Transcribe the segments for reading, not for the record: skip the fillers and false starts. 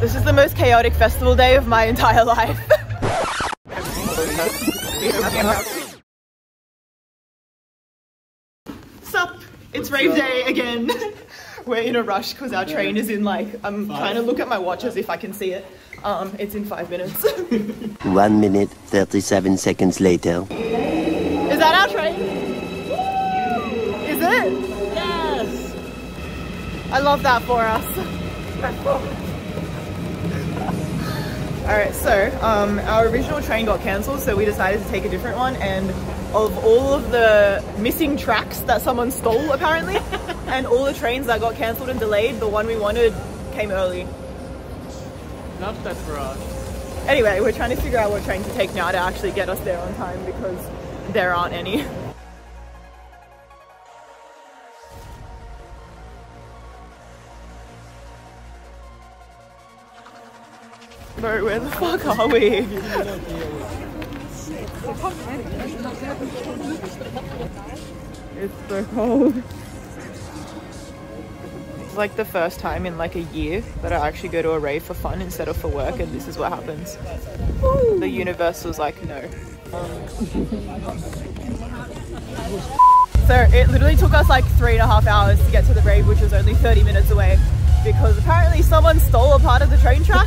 This is the most chaotic festival day of my entire life. Sup, it's rave day again. We're in a rush because our train is in like, I'm trying to look at my watch as if I can see it. It's in 5 minutes. 1 minute, 37 seconds later. Is that our train? Is it? Yes! I love that for us. Alright, so our original train got cancelled, so we decided to take a different one, and of all of the missing tracks that someone stole apparently, and all the trains that got cancelled and delayed, the one we wanted came early. Not that for us. Anyway, we're trying to figure out what train to take now to actually get us there on time, because there aren't any. Bro, where the fuck are we? It's so cold. It's like the first time in like a year that I actually go to a rave for fun instead of for work, and this is what happens. Woo! The universe was like, no. So it literally took us like 3.5 hours to get to the rave, which was only 30 minutes away, because apparently someone stole a part of the train track.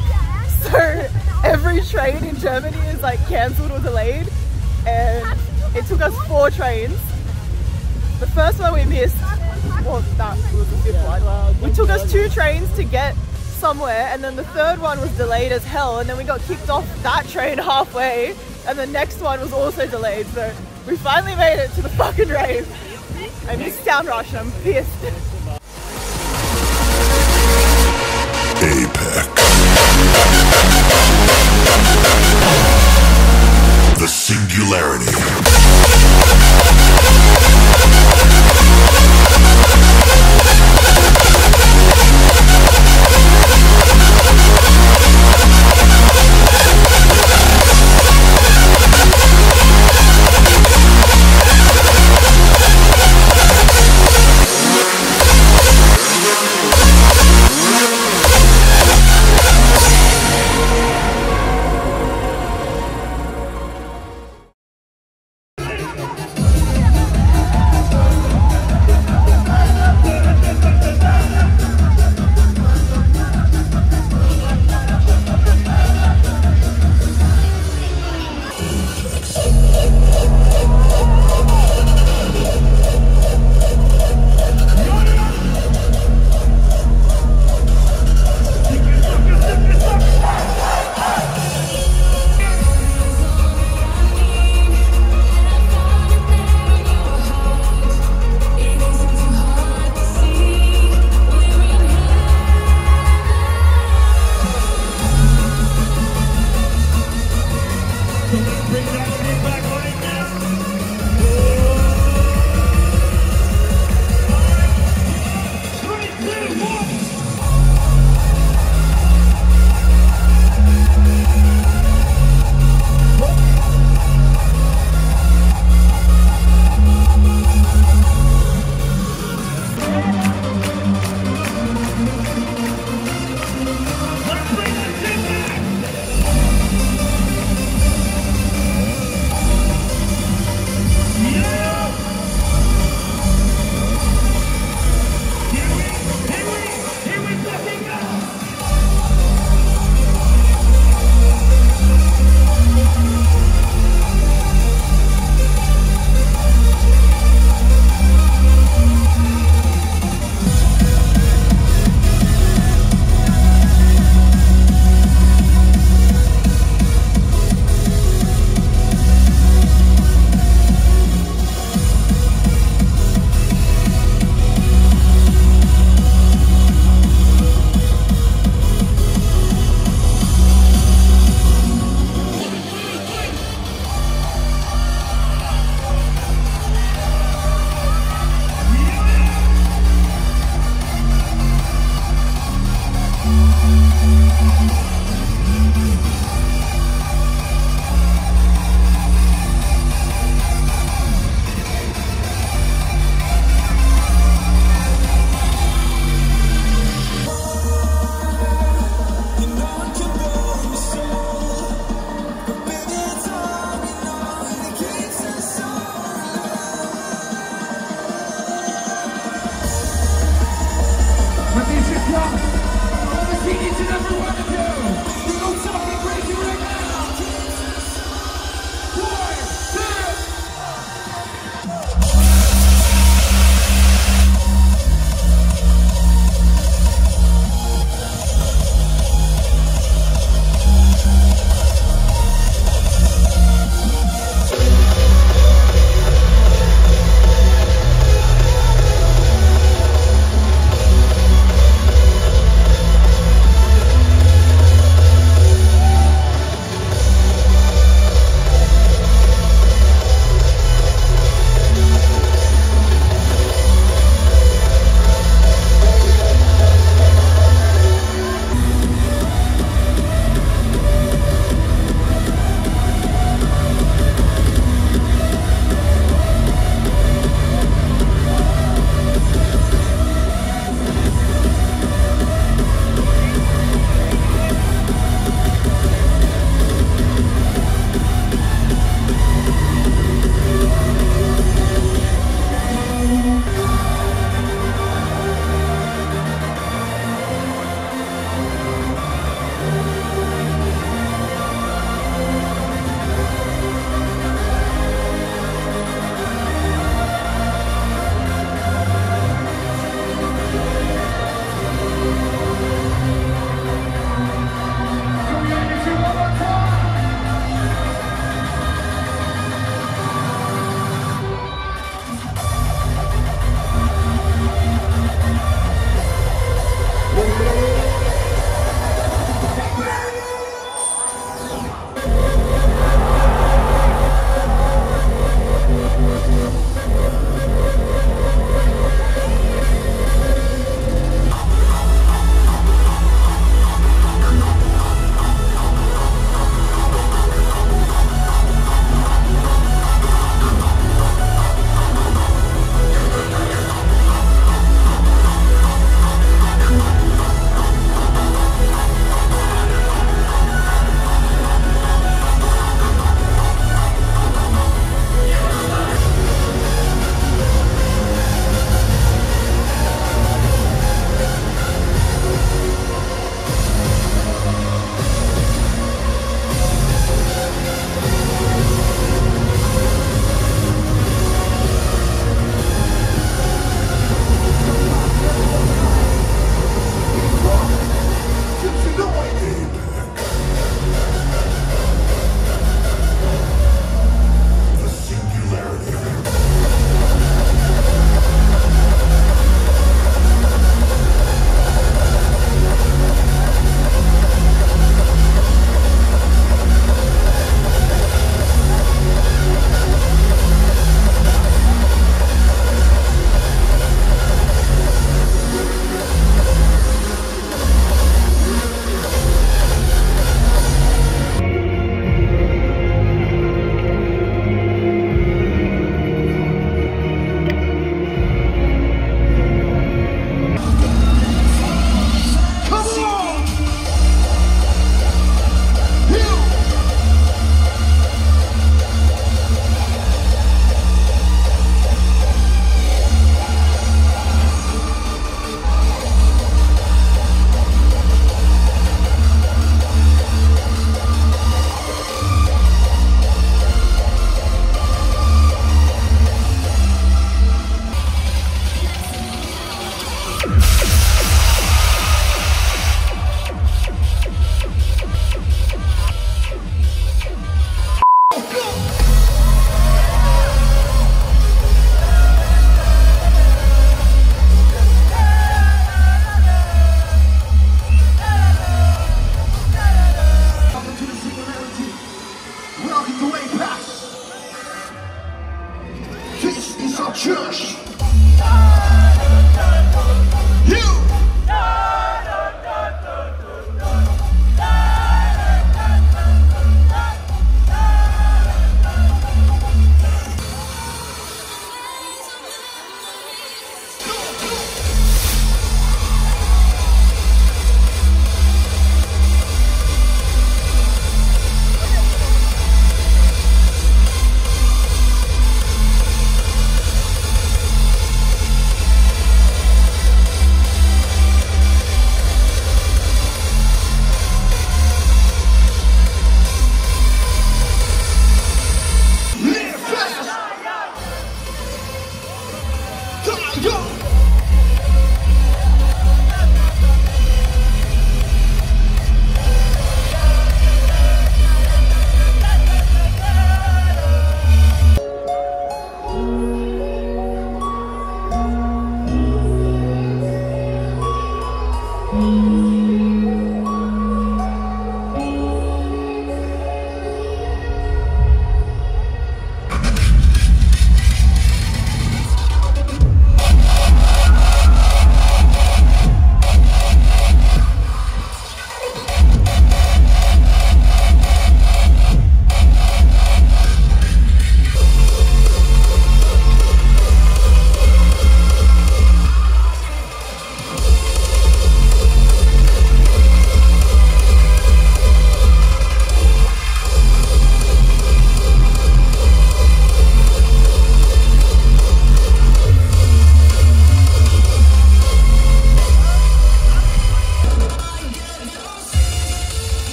So every train in Germany is like cancelled or delayed, and it took us 4 trains. The first one we missed, well that was a good one. It took us 2 trains to get somewhere, and then the third one was delayed as hell, and then we got kicked off that train halfway, and the next one was also delayed, so we finally made it to the fucking rave. I missed Sound Rush and I'm pissed. Apex. The singularity.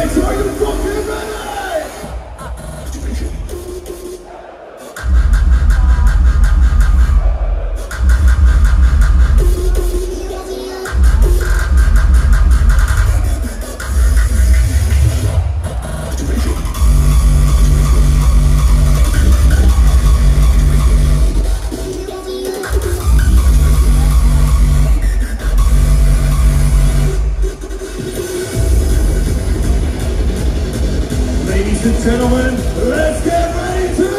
Apex, are you fucking gentlemen, let's get ready to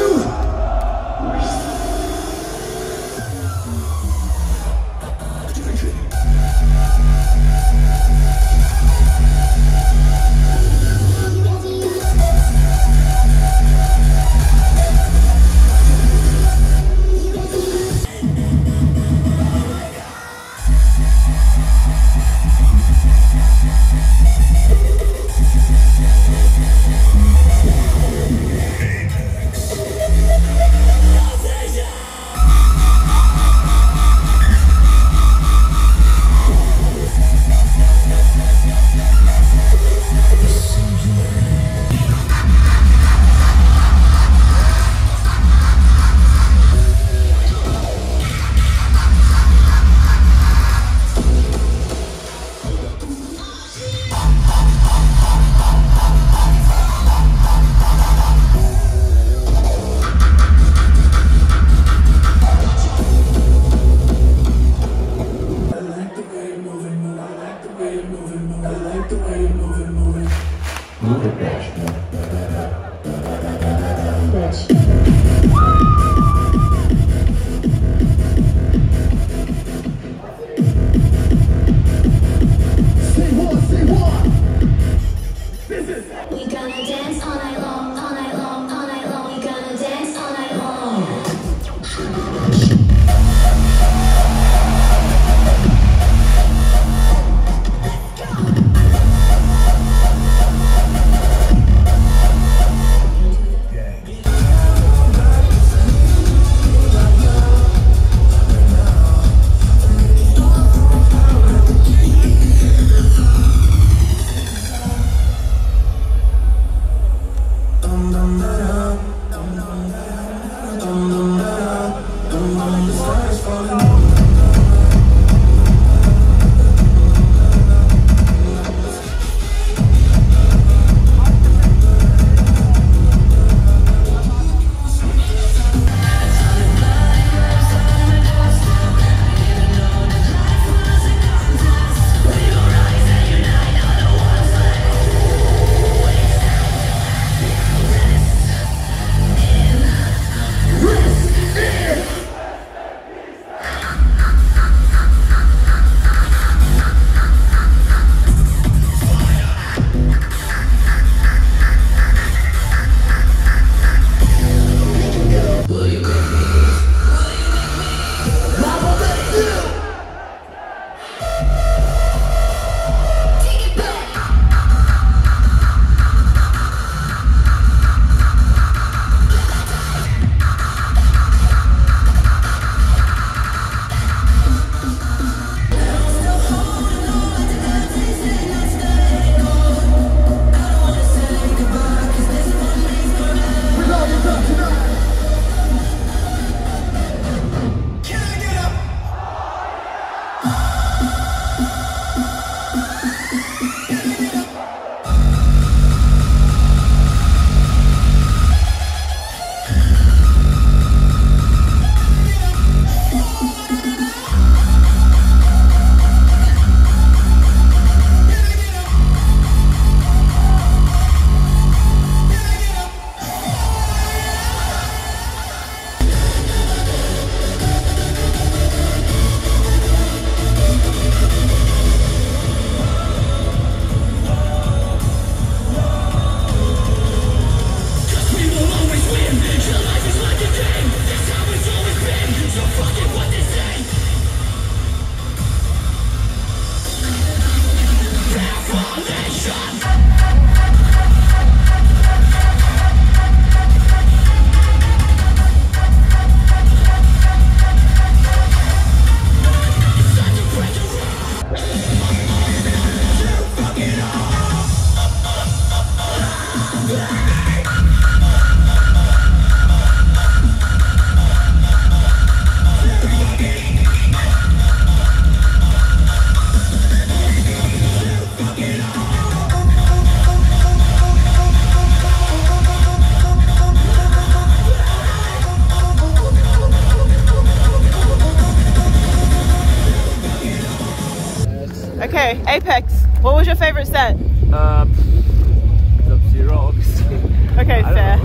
Okay, Apex, what was your favorite set? Sub-Zero, obviously. Okay, fair.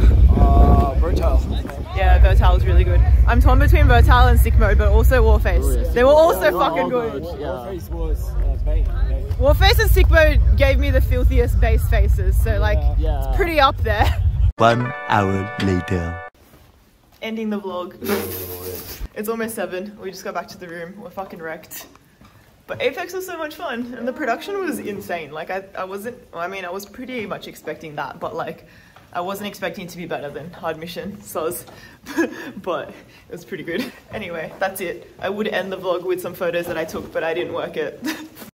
Vertile. Yeah, Vertile is really good. I'm torn between Vertile and Sickmode, but also Warface. Ooh, yeah, they were also fucking good. Yeah. Warface was bait. Warface and Sickmode gave me the filthiest base faces, so like, yeah. It's pretty up there. 1 hour later. Ending the vlog. It's almost 7, we just got back to the room, we're fucking wrecked. But Apex was so much fun, and the production was insane. Like, I wasn't, well, I mean, I was pretty much expecting that, but like, I wasn't expecting to be better than Hard Mission Soz, but it was pretty good. Anyway, that's it. I would end the vlog with some photos that I took, but I didn't work it.